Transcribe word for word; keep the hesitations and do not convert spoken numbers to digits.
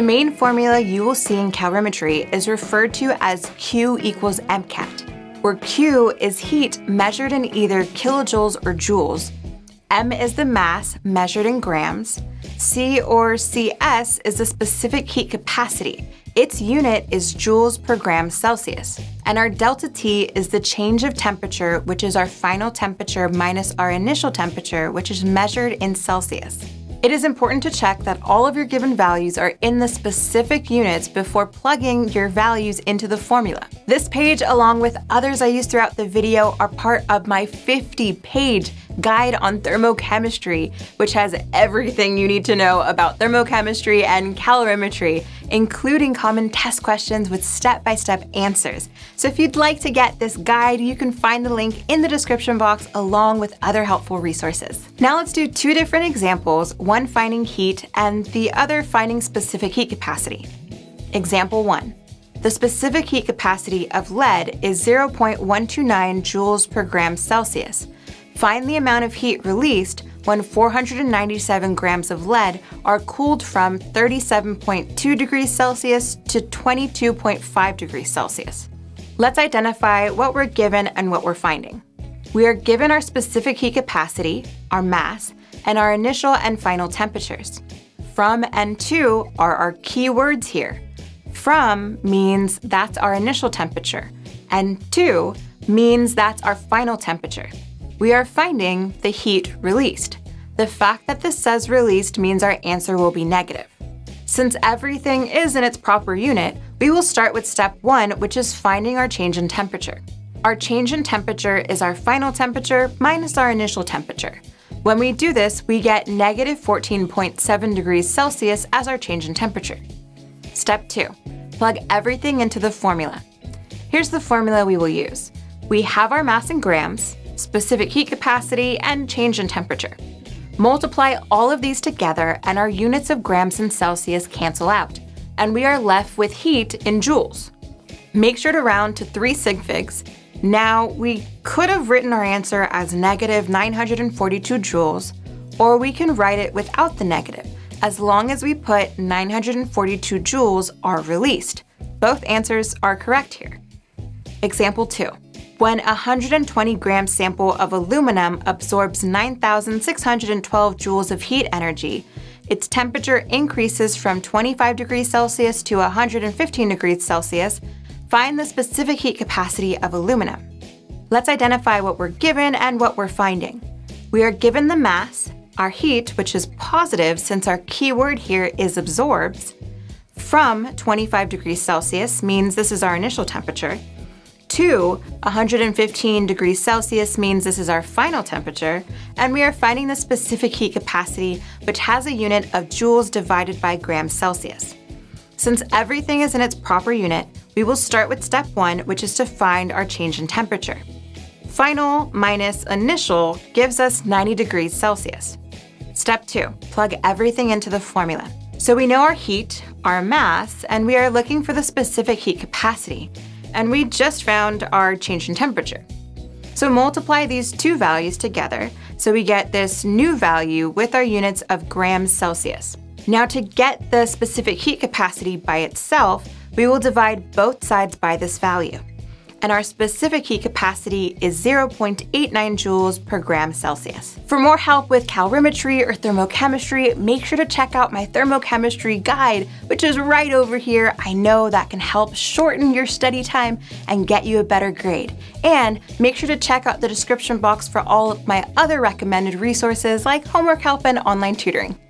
The main formula you will see in calorimetry is referred to as Q equals MCAT, where Q is heat measured in either kilojoules or joules, M is the mass measured in grams, C or C S is the specific heat capacity. Its unit is joules per gram Celsius. And our delta T is the change of temperature, which is our final temperature minus our initial temperature, which is measured in Celsius. It is important to check that all of your given values are in the specific units before plugging your values into the formula. This page, along with others I used throughout the video, are part of my fifty page guide on thermochemistry, which has everything you need to know about thermochemistry and calorimetry, including common test questions with step-by-step answers. So if you'd like to get this guide, you can find the link in the description box along with other helpful resources. Now let's do two different examples, one finding heat and the other finding specific heat capacity. Example one. The specific heat capacity of lead is zero point one two nine joules per gram Celsius. Find the amount of heat released when four hundred ninety-seven grams of lead are cooled from thirty-seven point two degrees Celsius to twenty-two point five degrees Celsius. Let's identify what we're given and what we're finding. We are given our specific heat capacity, our mass, and our initial and final temperatures. From and to are our key words here. From means that's our initial temperature, and to means that's our final temperature. We are finding the heat released. The fact that this says released means our answer will be negative. Since everything is in its proper unit, we will start with step one, which is finding our change in temperature. Our change in temperature is our final temperature minus our initial temperature. When we do this, we get negative fourteen point seven degrees Celsius as our change in temperature. Step two, plug everything into the formula. Here's the formula we will use. We have our mass in grams, specific heat capacity, and change in temperature. Multiply all of these together and our units of grams in Celsius cancel out, and we are left with heat in joules. Make sure to round to three sig figs. Now, we could have written our answer as negative nine hundred forty-two joules, or we can write it without the negative, as long as we put nine hundred forty-two joules are released. Both answers are correct here. Example two. When a one hundred twenty gram sample of aluminum absorbs nine thousand six hundred twelve joules of heat energy, its temperature increases from twenty-five degrees Celsius to one hundred fifteen degrees Celsius, find the specific heat capacity of aluminum. Let's identify what we're given and what we're finding. We are given the mass, our heat, which is positive since our key word here is absorbs, from twenty-five degrees Celsius, means this is our initial temperature, to one hundred fifteen degrees Celsius means this is our final temperature, and we are finding the specific heat capacity, which has a unit of joules divided by grams Celsius. Since everything is in its proper unit, we will start with step one, which is to find our change in temperature. Final minus initial gives us ninety degrees Celsius. Step two, plug everything into the formula. So we know our heat, our mass, and we are looking for the specific heat capacity. And we just found our change in temperature. So multiply these two values together, so we get this new value with our units of grams Celsius. Now to get the specific heat capacity by itself, we will divide both sides by this value. And our specific heat capacity is zero point eight nine joules per gram Celsius. For more help with calorimetry or thermochemistry, make sure to check out my thermochemistry guide, which is right over here. I know that can help shorten your study time and get you a better grade. And make sure to check out the description box for all of my other recommended resources like homework help and online tutoring.